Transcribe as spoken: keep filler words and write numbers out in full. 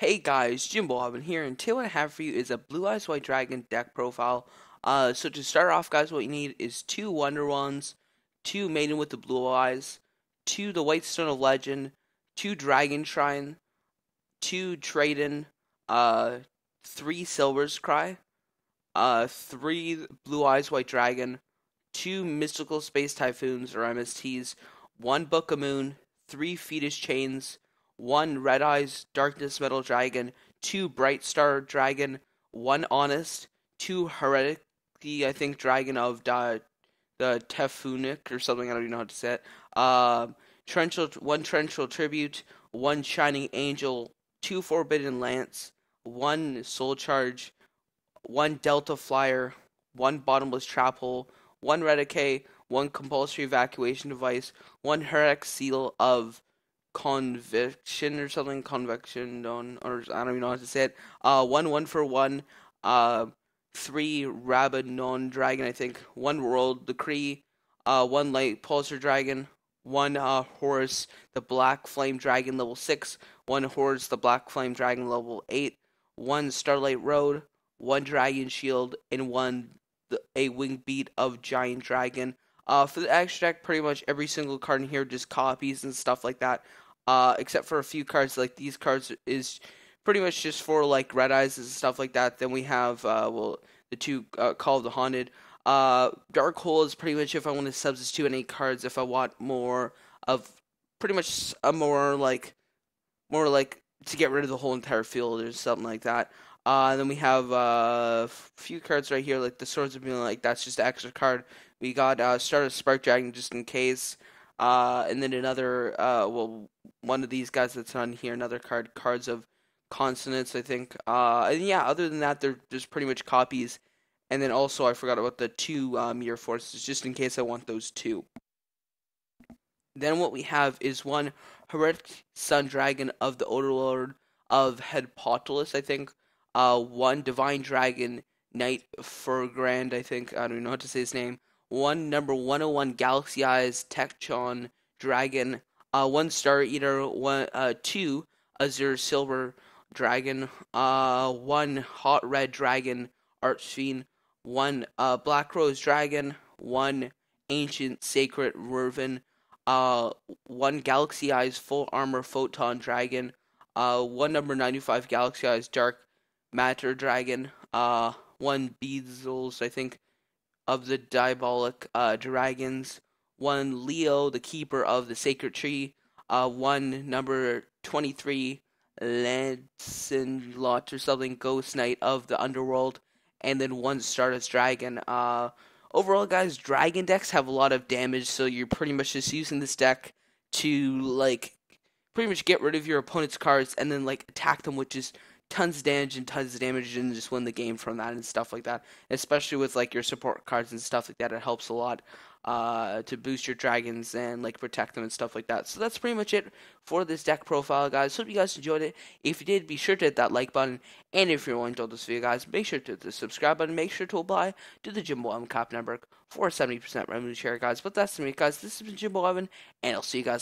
Hey guys, Jimbo Hobbin here, and today what I have for you is a Blue-Eyes White Dragon deck profile. Uh, so to start off guys, what you need is two Wonder Wands, two Maiden with the Blue Eyes, two The White Stone of Legend, two Dragon Shrine, two Trayden, uh, three Silver's Cry, uh, three Blue-Eyes White Dragon, two Mystical Space Typhoons or M S Ts, one Book of Moon, three Fetish Chains, one Red Eyes Darkness Metal Dragon, two Bright Star Dragon, one Honest, two Heretic, the I think Dragon of da, the Tephunic or something, I don't even know how to say it. Um, Torrential, one Torrential Tribute, one Shining Angel, two Forbidden Lance, one Soul Charge, one Delta Flyer, one Bottomless Trap Hole, one Red Decay, one Compulsory Evacuation Device, one Heretic Seal of Conviction or something, convection on, or I don't even know how to say it. Uh, one one for one, uh, three rabid non dragon, I think, one world decree, uh, one light pulser dragon, one uh, horse the black flame dragon level six, one horse the black flame dragon level eight, one starlight road, one dragon shield, and one a winged beat of giant dragon. Uh, for the extra deck, pretty much every single card in here just copies and stuff like that. Uh, except for a few cards, like these cards is pretty much just for like Red Eyes and stuff like that. Then we have uh, well the two uh, Call of the Haunted. Uh, Dark Hole is pretty much if I want to substitute any cards if I want more of pretty much a more like more like to get rid of the whole entire field or something like that. Uh, and then we have a uh, few cards right here, like the Swords of Revealing Light. That's just an extra card. We got uh, Starter Spark Dragon just in case. Uh, and then another, uh, well, one of these guys that's on here, another card, Cards of Consonants, I think. Uh, and yeah, other than that, they're just pretty much copies. And then also, I forgot about the two uh, Mirror Forces, just in case I want those two. Then what we have is one Heretic Sun Dragon of the Overlord of Headpotalus, I think. Uh, one Divine Dragon Knight Fergrand, I think, I don't even know how to say his name, one number one oh one Galaxy Eyes Tekchon Dragon, uh, one Star Eater, one, uh, two Azure Silver Dragon, uh, one Hot Red Dragon Archfiend, one, uh, Black Rose Dragon, one Ancient Sacred Werven, uh, one Galaxy Eyes Full Armor Photon Dragon, uh, one number ninety-five Galaxy Eyes Dark Matter Dragon, uh, one Beezels, I think, of the Diabolic, uh, Dragons, one Leo, the Keeper of the Sacred Tree, uh, one number twenty-three, Lancelot or something, Ghost Knight of the Underworld, and then one Stardust Dragon. Uh, overall, guys, Dragon decks have a lot of damage, so you're pretty much just using this deck to, like, pretty much get rid of your opponent's cards and then, like, attack them with just tons of damage and tons of damage and just win the game from that and stuff like that. Especially with like your support cards and stuff like that, it helps a lot uh, to boost your dragons and like protect them and stuff like that. So that's pretty much it for this deck profile, guys. Hope you guys enjoyed it. If you did, be sure to hit that like button. And if you enjoyed this video, guys, make sure to hit the subscribe button. Make sure to apply to the Jimbo Hobbin Cop Network for seventy percent revenue share, guys. But that's it, guys. This has been Jimbo Hobbin, and I'll see you guys.